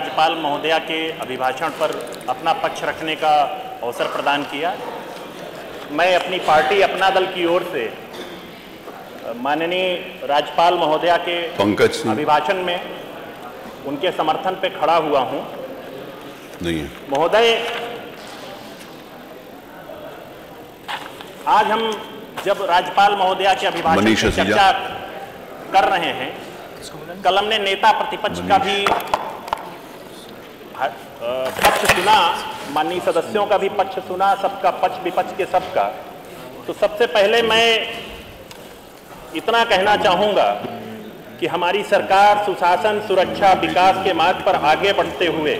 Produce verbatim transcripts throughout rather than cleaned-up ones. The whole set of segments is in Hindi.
राज्यपाल महोदया के अभिभाषण पर अपना पक्ष रखने का अवसर प्रदान किया। मैं अपनी पार्टी अपना दल की ओर से माननीय राज्यपाल महोदया के अभिभाषण में उनके समर्थन पे खड़ा हुआ हूं। नहीं महोदय, आज हम जब राज्यपाल महोदया के अभिभाषण की चर्चा कर रहे हैं, कल हमने नेता प्रतिपक्ष का भी पक्ष सुना, माननीय सदस्यों का भी पक्ष सुना, सबका पक्ष विपक्ष के सबका। तो सबसे पहले मैं इतना कहना चाहूँगा कि हमारी सरकार सुशासन, सुरक्षा, विकास के मार्ग पर आगे बढ़ते हुए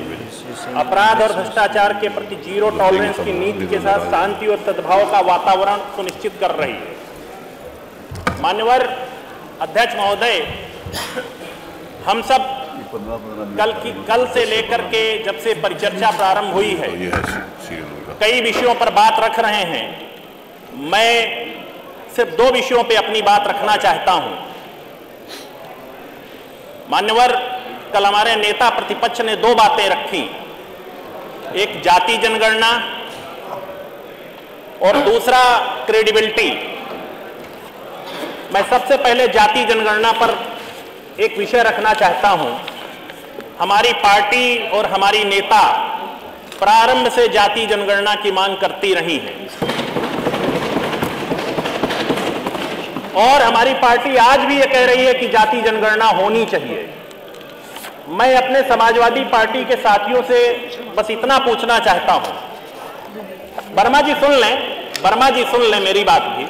अपराध और भ्रष्टाचार के प्रति जीरो टॉलरेंस की नीति के साथ शांति और सद्भाव का वातावरण सुनिश्चित कर रही है। माननीय अध्यक्ष महोदय, हम सब कल की कल से लेकर के जब से परिचर्चा प्रारंभ हुई है, कई विषयों पर बात रख रहे हैं। मैं सिर्फ दो विषयों पे अपनी बात रखना चाहता हूं। मान्यवर, कल हमारे नेता प्रतिपक्ष ने दो बातें रखी, एक जाति जनगणना और दूसरा क्रेडिबिलिटी। मैं सबसे पहले जाति जनगणना पर एक विषय रखना चाहता हूं। हमारी पार्टी और हमारी नेता प्रारंभ से जाति जनगणना की मांग करती रही है और हमारी पार्टी आज भी ये कह रही है कि जाति जनगणना होनी चाहिए। मैं अपने समाजवादी पार्टी के साथियों से बस इतना पूछना चाहता हूं, वर्मा जी सुन लें, वर्मा जी सुन लें मेरी बात भी,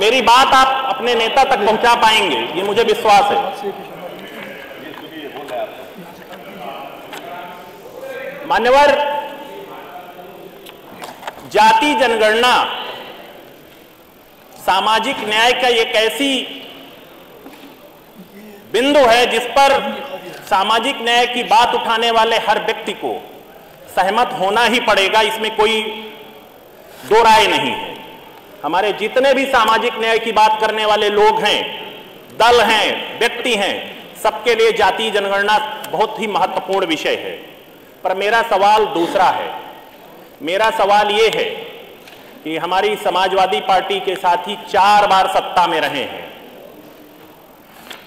मेरी बात आप अपने नेता तक पहुंचा पाएंगे, ये मुझे विश्वास है। मान्यवर, जाति जनगणना सामाजिक न्याय का एक ऐसी बिंदु है जिस पर सामाजिक न्याय की बात उठाने वाले हर व्यक्ति को सहमत होना ही पड़ेगा, इसमें कोई दो राय नहीं है। हमारे जितने भी सामाजिक न्याय की बात करने वाले लोग हैं, दल हैं, व्यक्ति हैं, सबके लिए जाति जनगणना बहुत ही महत्वपूर्ण विषय है। पर मेरा सवाल दूसरा है। मेरा सवाल ये है कि हमारी समाजवादी पार्टी के साथी चार बार सत्ता में रहे हैं।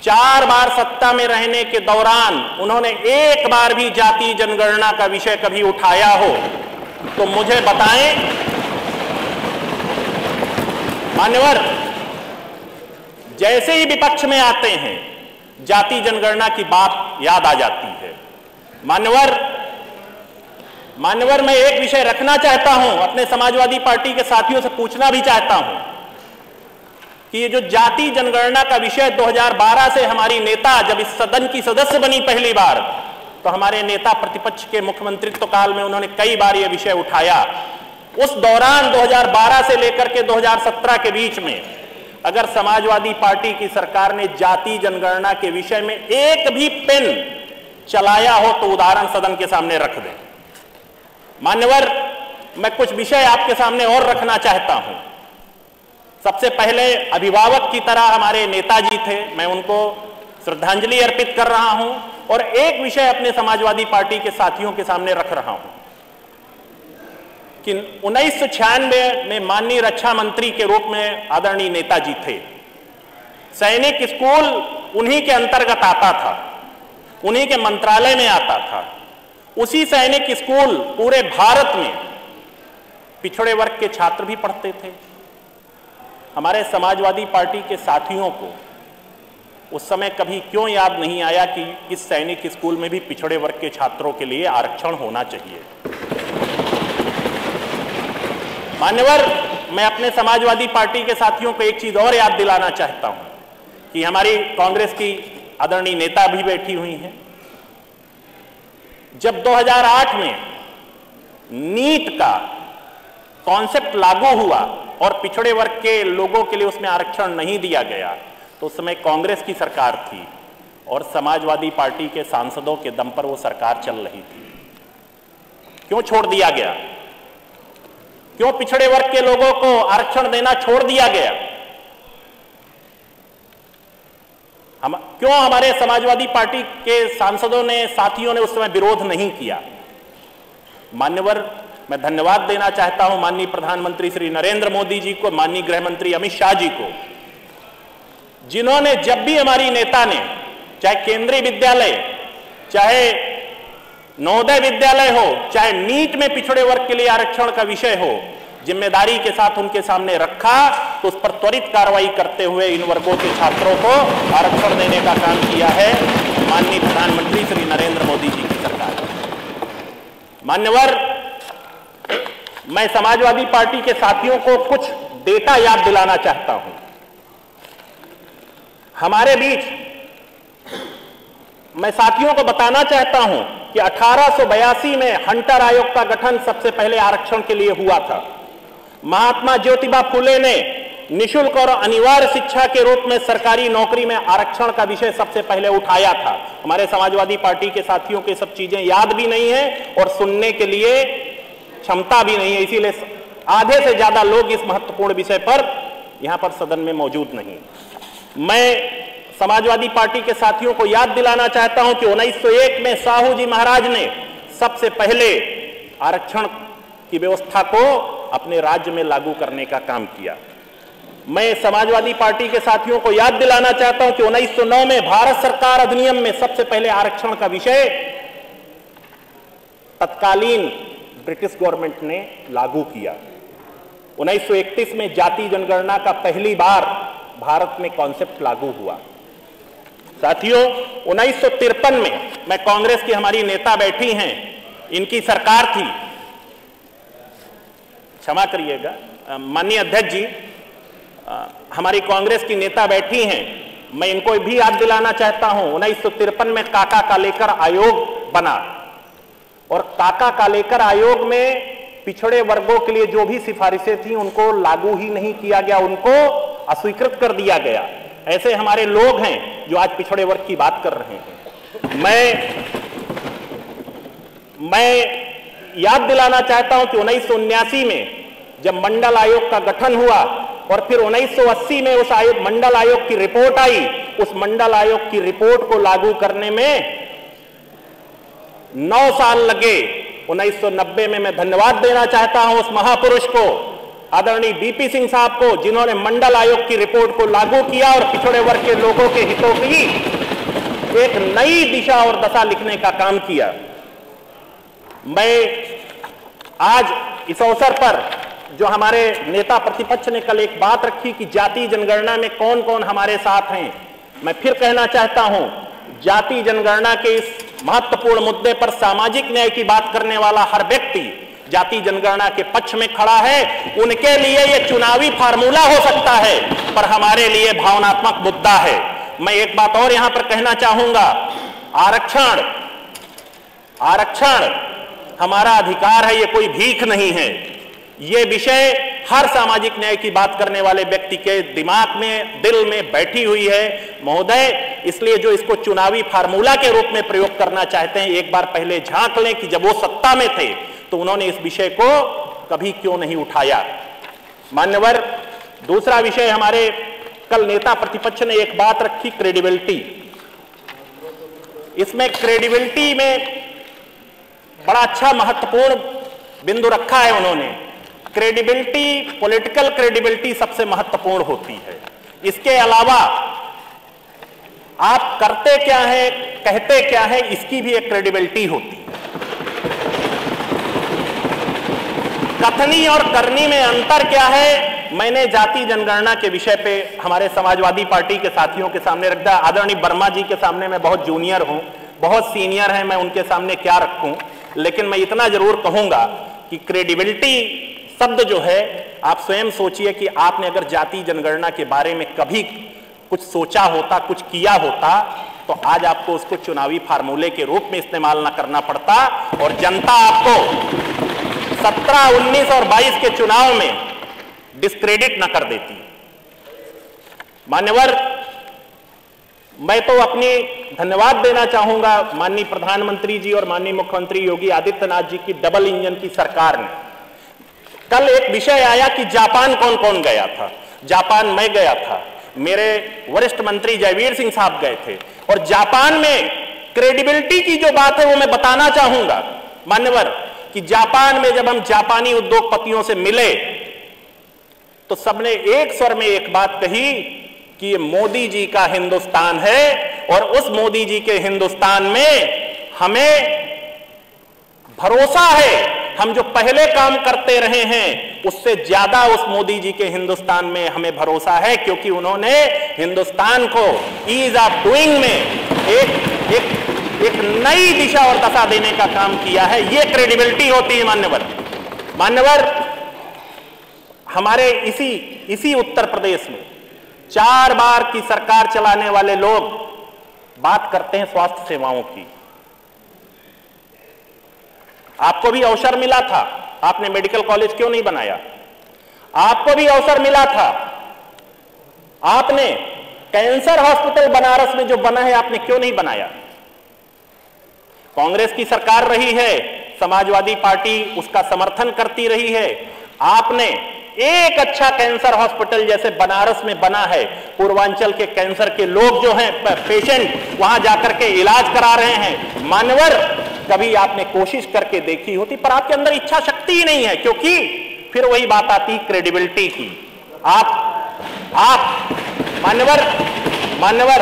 चार बार सत्ता में रहने के दौरान उन्होंने एक बार भी जाति जनगणना का विषय कभी उठाया हो तो मुझे बताएं। मान्यवर, जैसे ही विपक्ष में आते हैं जाति जनगणना की बात याद आ जाती है। मान्यवर मान्यवर मैं एक विषय रखना चाहता हूं, अपने समाजवादी पार्टी के साथियों से पूछना भी चाहता हूं कि ये जो जाति जनगणना का विषय दो हज़ार बारह से हमारी नेता जब इस सदन की सदस्य बनी पहली बार, तो हमारे नेता प्रतिपक्ष के मुख्यमंत्रित्व काल में उन्होंने कई बार ये विषय उठाया। उस दौरान दो हज़ार बारह से लेकर के दो हज़ार सत्रह के बीच में अगर समाजवादी पार्टी की सरकार ने जाति जनगणना के विषय में एक भी पेन चलाया हो तो उदाहरण सदन के सामने रख दें। मान्यवर, मैं कुछ विषय आपके सामने और रखना चाहता हूं। सबसे पहले अभिभावक की तरह हमारे नेताजी थे, मैं उनको श्रद्धांजलि अर्पित कर रहा हूं और एक विषय अपने समाजवादी पार्टी के साथियों के सामने रख रहा हूं कि उन्नीस सौ छियानवे में माननीय रक्षा मंत्री के रूप में आदरणीय नेताजी थे। सैनिक स्कूल उन्हीं के अंतर्गत आता था, उन्हीं के मंत्रालय में आता था। उसी सैनिक स्कूल पूरे भारत में पिछड़े वर्ग के छात्र भी पढ़ते थे। हमारे समाजवादी पार्टी के साथियों को उस समय कभी क्यों याद नहीं आया कि इस सैनिक स्कूल में भी पिछड़े वर्ग के छात्रों के लिए आरक्षण होना चाहिए। मान्यवर, मैं अपने समाजवादी पार्टी के साथियों को एक चीज और याद दिलाना चाहता हूं कि हमारी कांग्रेस की आदरणीय नेता भी बैठी हुई हैं। जब दो हज़ार आठ में नीट का कॉन्सेप्ट लागू हुआ और पिछड़े वर्ग के लोगों के लिए उसमें आरक्षण नहीं दिया गया, तो उस समय कांग्रेस की सरकार थी और समाजवादी पार्टी के सांसदों के दम पर वो सरकार चल रही थी। क्यों छोड़ दिया गया? क्यों पिछड़े वर्ग के लोगों को आरक्षण देना छोड़ दिया गया? हम क्यों हमारे समाजवादी पार्टी के सांसदों ने साथियों ने उस समय विरोध नहीं किया। मान्यवर, मैं धन्यवाद देना चाहता हूं माननीय प्रधानमंत्री श्री नरेंद्र मोदी जी को, माननीय गृह मंत्री अमित शाह जी को, जिन्होंने जब भी हमारी नेता ने चाहे केंद्रीय विद्यालय, चाहे नवोदय विद्यालय हो, चाहे नीट में पिछड़े वर्ग के लिए आरक्षण का विषय हो, जिम्मेदारी के साथ उनके सामने रखा तो उस पर त्वरित कार्रवाई करते हुए इन वर्गों के छात्रों को आरक्षण देने का काम किया है माननीय प्रधानमंत्री श्री नरेंद्र मोदी जी की सरकार। मान्यवर, मैं समाजवादी पार्टी के साथियों को कुछ डेटा याद दिलाना चाहता हूं। हमारे बीच मैं साथियों को बताना चाहता हूं कि अठारह सौ बयासी में हंटर आयोग का गठन सबसे पहले आरक्षण के लिए हुआ था। महात्मा ज्योतिबा फुले ने निशुल्क और अनिवार्य शिक्षा के रूप में सरकारी नौकरी में आरक्षण का विषय सबसे पहले उठाया था। हमारे समाजवादी पार्टी के साथियों के सब चीजें याद भी नहीं है और सुनने के लिए क्षमता भी नहीं है, इसीलिए आधे से ज्यादा लोग इस महत्वपूर्ण विषय पर यहां पर सदन में मौजूद नहीं। मैं समाजवादी पार्टी के साथियों को याद दिलाना चाहता हूं कि उन्नीस सौ एक में साहू जी महाराज ने सबसे पहले आरक्षण की व्यवस्था को अपने राज्य में लागू करने का काम किया। मैं समाजवादी पार्टी के साथियों को याद दिलाना चाहता हूं कि उन्नीस सौ नौ में भारत सरकार अधिनियम में सबसे पहले आरक्षण का विषय तत्कालीन ब्रिटिश गवर्नमेंट ने लागू किया। उन्नीस सौ इकतीस में जाति जनगणना का पहली बार भारत में कॉन्सेप्ट लागू हुआ। साथियों, उन्नीस सौ तिरपन में मैं कांग्रेस की हमारी नेता बैठी हैं, इनकी सरकार थी, क्षमा करिएगा माननीय अध्यक्ष जी, आ, हमारी कांग्रेस की नेता बैठी हैं, मैं इनको भी याद दिलाना चाहता हूं। उन्नीस सौ तिरपन में काका कालेकर आयोग बना और काका कालेकर आयोग में पिछड़े वर्गों के लिए जो भी सिफारिशें थी उनको लागू ही नहीं किया गया, उनको अस्वीकृत कर दिया गया। ऐसे हमारे लोग हैं जो आज पिछड़े वर्ग की बात कर रहे हैं। मैं मैं याद दिलाना चाहता हूं कि उन्नीस सौ उन्यासी में जब मंडल आयोग का गठन हुआ और फिर उन्नीस सौ अस्सी में उस आयोग मंडल आयोग की रिपोर्ट आई, उस मंडल आयोग की रिपोर्ट को लागू करने में नौ साल लगे। उन्नीस सौ नब्बे में मैं धन्यवाद देना चाहता हूं उस महापुरुष को, आदरणीय बीपी सिंह साहब को, जिन्होंने मंडल आयोग की रिपोर्ट को लागू किया और पिछड़े वर्ग के लोगों के हितों की एक नई दिशा और दशा लिखने का काम किया। मैं आज इस अवसर पर जो हमारे नेता प्रतिपक्ष ने कल एक बात रखी कि जाति जनगणना में कौन कौन हमारे साथ हैं, मैं फिर कहना चाहता हूं जाति जनगणना के इस महत्वपूर्ण मुद्दे पर सामाजिक न्याय की बात करने वाला हर व्यक्ति जाति जनगणना के पक्ष में खड़ा है। उनके लिए यह चुनावी फार्मूला हो सकता है पर हमारे लिए भावनात्मक मुद्दा है। मैं एक बात और यहां पर कहना चाहूंगा, आरक्षण आरक्षण हमारा अधिकार है, ये कोई भीख नहीं है। ये विषय हर सामाजिक न्याय की बात करने वाले व्यक्ति के दिमाग में, दिल में बैठी हुई है महोदय, इसलिए जो इसको चुनावी फार्मूला के रूप में प्रयोग करना चाहते हैं एक बार पहले झांक लें कि जब वो सत्ता में थे तो उन्होंने इस विषय को कभी क्यों नहीं उठाया। मान्यवर, दूसरा विषय हमारे कल नेता प्रतिपक्ष ने एक बात रखी, क्रेडिबिलिटी। इसमें क्रेडिबिलिटी में बड़ा अच्छा महत्वपूर्ण बिंदु रखा है उन्होंने। क्रेडिबिलिटी, पॉलिटिकल क्रेडिबिलिटी सबसे महत्वपूर्ण होती है। इसके अलावा आप करते क्या हैं, कहते क्या हैं, इसकी भी एक क्रेडिबिलिटी होती है। कथनी और करनी में अंतर क्या है, मैंने जाति जनगणना के विषय पे हमारे समाजवादी पार्टी के साथियों के सामने रख दिया। आदरणीय वर्मा जी के सामने मैं बहुत जूनियर हूं, बहुत सीनियर हैं, मैं उनके सामने क्या रखूं, लेकिन मैं इतना जरूर कहूंगा कि क्रेडिबिलिटी शब्द जो है, आप स्वयं सोचिए कि आपने अगर जाति जनगणना के बारे में कभी कुछ सोचा होता, कुछ किया होता तो आज आपको उसको चुनावी फार्मूले के रूप में इस्तेमाल ना करना पड़ता और जनता आपको सत्रह, उन्नीस और बाईस के चुनाव में डिस्क्रेडिट ना कर देती। मान्यवर, मैं तो अपनी धन्यवाद देना चाहूंगा माननीय प्रधानमंत्री जी और माननीय मुख्यमंत्री योगी आदित्यनाथ जी की डबल इंजन की सरकार ने। कल एक विषय आया कि जापान कौन कौन गया था, जापान मैं गया था, मेरे वरिष्ठ मंत्री जयवीर सिंह साहब गए थे। और जापान में क्रेडिबिलिटी की जो बात है वो मैं बताना चाहूंगा मान्यवर, कि जापान में जब हम जापानी उद्योगपतियों से मिले तो सबने एक स्वर में एक बात कही कि ये मोदी जी का हिंदुस्तान है और उस मोदी जी के हिंदुस्तान में हमें भरोसा है, हम जो पहले काम करते रहे हैं उससे ज्यादा उस मोदी जी के हिंदुस्तान में हमें भरोसा है, क्योंकि उन्होंने हिंदुस्तान को ईज ऑफ डूइंग में एक एक एक नई दिशा और दशा देने का काम किया है। ये क्रेडिबिलिटी होती है मान्यवर। मान्यवर हमारे इसी इसी उत्तर प्रदेश में चार बार की सरकार चलाने वाले लोग बात करते हैं स्वास्थ्य सेवाओं की। आपको भी अवसर मिला था, आपने मेडिकल कॉलेज क्यों नहीं बनाया? आपको भी अवसर मिला था, आपने कैंसर हॉस्पिटल बनारस में जो बना है आपने क्यों नहीं बनाया? कांग्रेस की सरकार रही है, समाजवादी पार्टी उसका समर्थन करती रही है, आपने एक अच्छा कैंसर हॉस्पिटल जैसे बनारस में बना है, पूर्वांचल के कैंसर के लोग जो हैं पेशेंट वहां जाकर के इलाज करा रहे हैं। मानवर कभी आपने कोशिश करके देखी होती, पर आपके अंदर इच्छा शक्ति ही नहीं है, क्योंकि फिर वही बात आती क्रेडिबिलिटी की। आप आप मानवर मानवर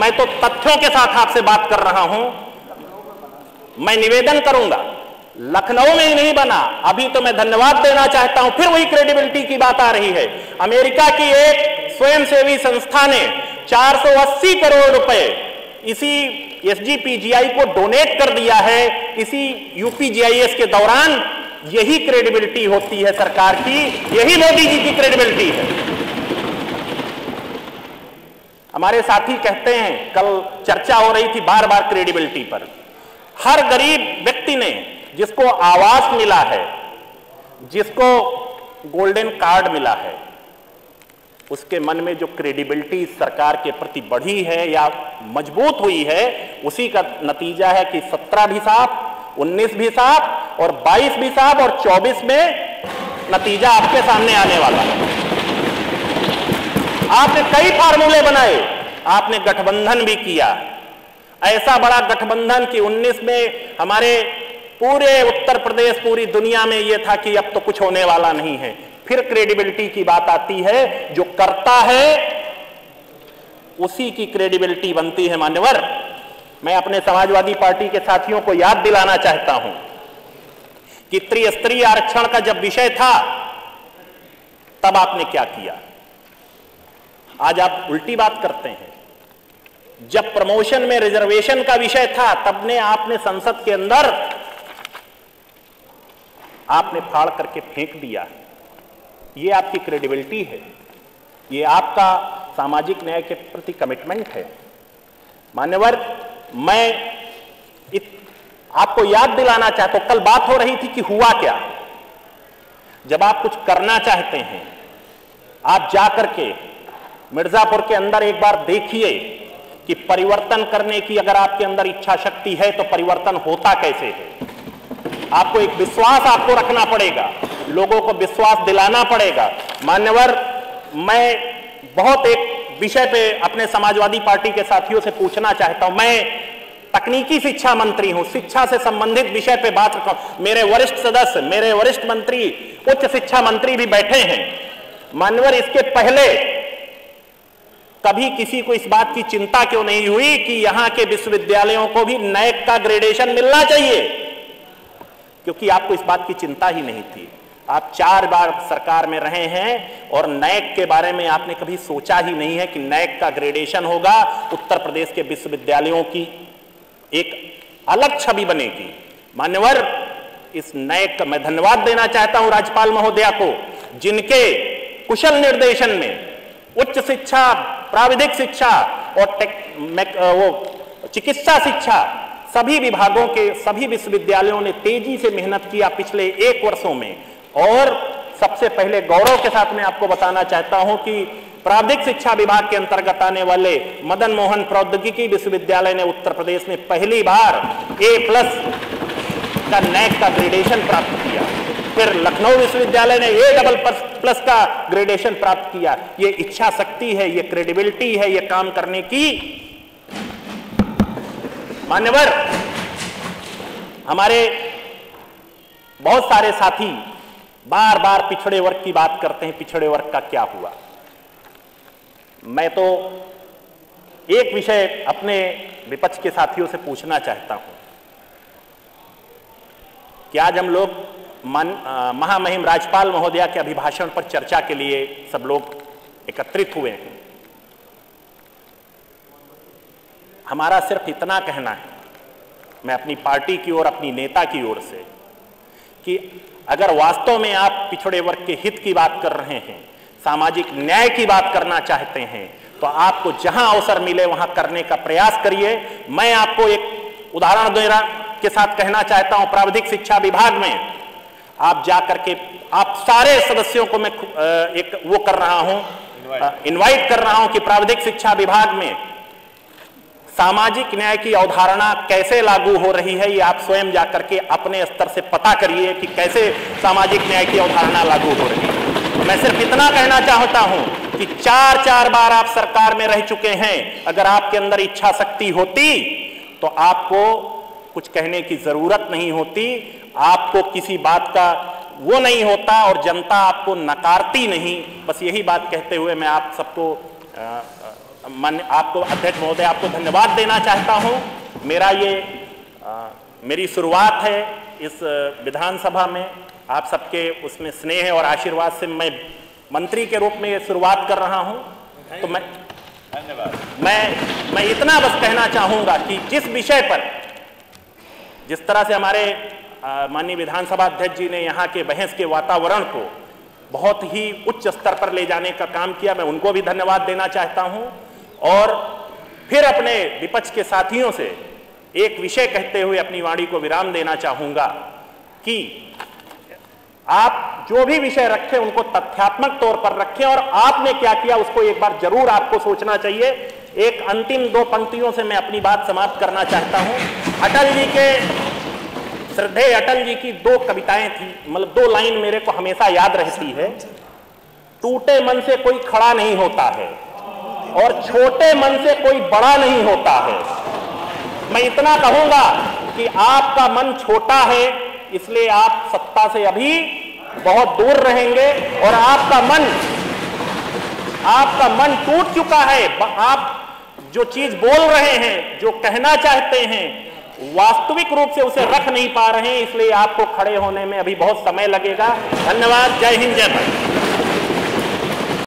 मैं तो तथ्यों के साथ आपसे बात कर रहा हूं। मैं निवेदन करूंगा, लखनऊ में ही नहीं बना, अभी तो मैं धन्यवाद देना चाहता हूं। फिर वही क्रेडिबिलिटी की बात आ रही है। अमेरिका की एक स्वयंसेवी संस्था ने चार सौ अस्सी करोड़ रुपए इसी एस जी पी जी आई को डोनेट कर दिया है, इसी U P G I S के दौरान। यही क्रेडिबिलिटी होती है सरकार की, यही मोदी जी की क्रेडिबिलिटी है। हमारे साथी कहते हैं, कल चर्चा हो रही थी बार बार क्रेडिबिलिटी पर, हर गरीब व्यक्ति ने जिसको आवास मिला है, जिसको गोल्डन कार्ड मिला है, उसके मन में जो क्रेडिबिलिटी सरकार के प्रति बढ़ी है या मजबूत हुई है, उसी का नतीजा है कि सत्रह भी साफ, उन्नीस भी साफ और बाईस भी साफ और चौबीस में नतीजा आपके सामने आने वाला है। आपने कई फार्मूले बनाए, आपने गठबंधन भी किया, ऐसा बड़ा गठबंधन कि उन्नीस में हमारे पूरे उत्तर प्रदेश पूरी दुनिया में यह था कि अब तो कुछ होने वाला नहीं है। फिर क्रेडिबिलिटी की बात आती है, जो करता है उसी की क्रेडिबिलिटी बनती है। मान्यवर मैं अपने समाजवादी पार्टी के साथियों को याद दिलाना चाहता हूं कि त्रिस्तरीय आरक्षण का जब विषय था तब आपने क्या किया, आज आप उल्टी बात करते हैं। जब प्रमोशन में रिजर्वेशन का विषय था तब ने आपने संसद के अंदर आपने फाड़ करके फेंक दिया। ये आपकी क्रेडिबिलिटी है, ये आपका सामाजिक न्याय के प्रति कमिटमेंट है। मान्यवर मैं इत, आपको याद दिलाना चाहता हूं, कल बात हो रही थी कि हुआ क्या। जब आप कुछ करना चाहते हैं, आप जा करके मिर्जापुर के अंदर एक बार देखिए कि परिवर्तन करने की अगर आपके अंदर इच्छा शक्ति है तो परिवर्तन होता कैसे है। आपको एक विश्वास आपको रखना पड़ेगा, लोगों को विश्वास दिलाना पड़ेगा। मान्यवर मैं बहुत एक विषय पे अपने समाजवादी पार्टी के साथियों से पूछना चाहता हूं। मैं तकनीकी शिक्षा मंत्री हूं, शिक्षा से संबंधित विषय पे बात रखता हूं। मेरे वरिष्ठ सदस्य, मेरे वरिष्ठ मंत्री, उच्च शिक्षा मंत्री भी बैठे हैं। मान्यवर इसके पहले कभी किसी को इस बात की चिंता क्यों नहीं हुई कि यहां के विश्वविद्यालयों को भी नैक का ग्रेडेशन मिलना चाहिए, क्योंकि आपको इस बात की चिंता ही नहीं थी। आप चार बार सरकार में रहे हैं और नैक के बारे में आपने कभी सोचा ही नहीं है कि नैक का ग्रेडेशन होगा, उत्तर प्रदेश के विश्वविद्यालयों की एक अलग छवि बनेगी। मान्यवर इस नैक का मैं धन्यवाद देना चाहता हूं राज्यपाल महोदया को, जिनके कुशल निर्देशन में उच्च शिक्षा, प्राविधिक शिक्षा और टेक, मेक, वो चिकित्सा शिक्षा सभी विभागों के सभी विश्वविद्यालयों ने तेजी से मेहनत किया पिछले एक वर्षों में। और सबसे पहले गौरव के साथ मैं आपको बताना चाहता हूं कि प्राविधिक शिक्षा विभाग के अंतर्गत आने वाले मदन मोहन प्रौद्योगिकी विश्वविद्यालय ने उत्तर प्रदेश में पहली बार ए प्लस का नैक का ग्रेडेशन प्राप्त किया। फिर लखनऊ विश्वविद्यालय ने ए डबल प्लस का ग्रेडेशन प्राप्त किया। ये इच्छा शक्ति है, ये क्रेडिबिलिटी है, ये काम करने की। मान्यवर, हमारे बहुत सारे साथी बार बार पिछड़े वर्ग की बात करते हैं, पिछड़े वर्ग का क्या हुआ। मैं तो एक विषय अपने विपक्ष के साथियों से पूछना चाहता हूं कि आज हम लोग महामहिम राज्यपाल महोदया के अभिभाषण पर चर्चा के लिए सब लोग एकत्रित हुए हैं। हमारा सिर्फ इतना कहना है, मैं अपनी पार्टी की ओर, अपनी नेता की ओर से, कि अगर वास्तव में आप पिछड़े वर्ग के हित की बात कर रहे हैं, सामाजिक न्याय की बात करना चाहते हैं, तो आपको जहां अवसर मिले वहां करने का प्रयास करिए। मैं आपको एक उदाहरण देना के साथ कहना चाहता हूं, प्राविधिक शिक्षा विभाग में आप जाकर के, आप सारे सदस्यों को मैं एक वो कर रहा हूं, इनवाइट कर रहा हूं कि प्राविधिक शिक्षा विभाग में सामाजिक न्याय की अवधारणा कैसे लागू हो रही है, ये आप स्वयं जाकर के अपने स्तर से पता करिए कि कैसे सामाजिक न्याय की अवधारणा लागू हो रही है। मैं सिर्फ इतना कहना चाहता हूं कि चार चार बार आप सरकार में रह चुके हैं, अगर आपके अंदर इच्छा शक्ति होती तो आपको कुछ कहने की जरूरत नहीं होती, आपको किसी बात का वो नहीं होता और जनता आपको नकारती नहीं। बस यही बात कहते हुए मैं आप सबको, मान्य आपको अध्यक्ष महोदय, आपको धन्यवाद देना चाहता हूं। मेरा ये आ, मेरी शुरुआत है इस विधानसभा में, आप सबके उसमें स्नेह और आशीर्वाद से मैं मंत्री के रूप में ये शुरुआत कर रहा हूं। तो मैं धन्यवाद मैं मैं इतना बस कहना चाहूंगा कि जिस विषय पर, जिस तरह से हमारे माननीय विधानसभा अध्यक्ष जी ने यहाँ के बहस के वातावरण को बहुत ही उच्च स्तर पर ले जाने का काम किया, मैं उनको भी धन्यवाद देना चाहता हूँ। और फिर अपने विपक्ष के साथियों से एक विषय कहते हुए अपनी वाणी को विराम देना चाहूंगा कि आप जो भी विषय रखें उनको तथ्यात्मक तौर पर रखें, और आपने क्या किया उसको एक बार जरूर आपको सोचना चाहिए। एक अंतिम दो पंक्तियों से मैं अपनी बात समाप्त करना चाहता हूं। अटल जी के श्रद्धेय अटल जी की दो कविताएं थी, मतलब दो लाइन मेरे को हमेशा याद रहती है। टूटे मन से कोई खड़ा नहीं होता है और छोटे मन से कोई बड़ा नहीं होता है। मैं इतना कहूंगा कि आपका मन छोटा है, इसलिए आप सत्ता से अभी बहुत दूर रहेंगे और आपका मन आपका मन टूट चुका है। आप जो चीज बोल रहे हैं, जो कहना चाहते हैं, वास्तविक रूप से उसे रख नहीं पा रहे हैं, इसलिए आपको खड़े होने में अभी बहुत समय लगेगा। धन्यवाद। जय हिंद, जय भारत।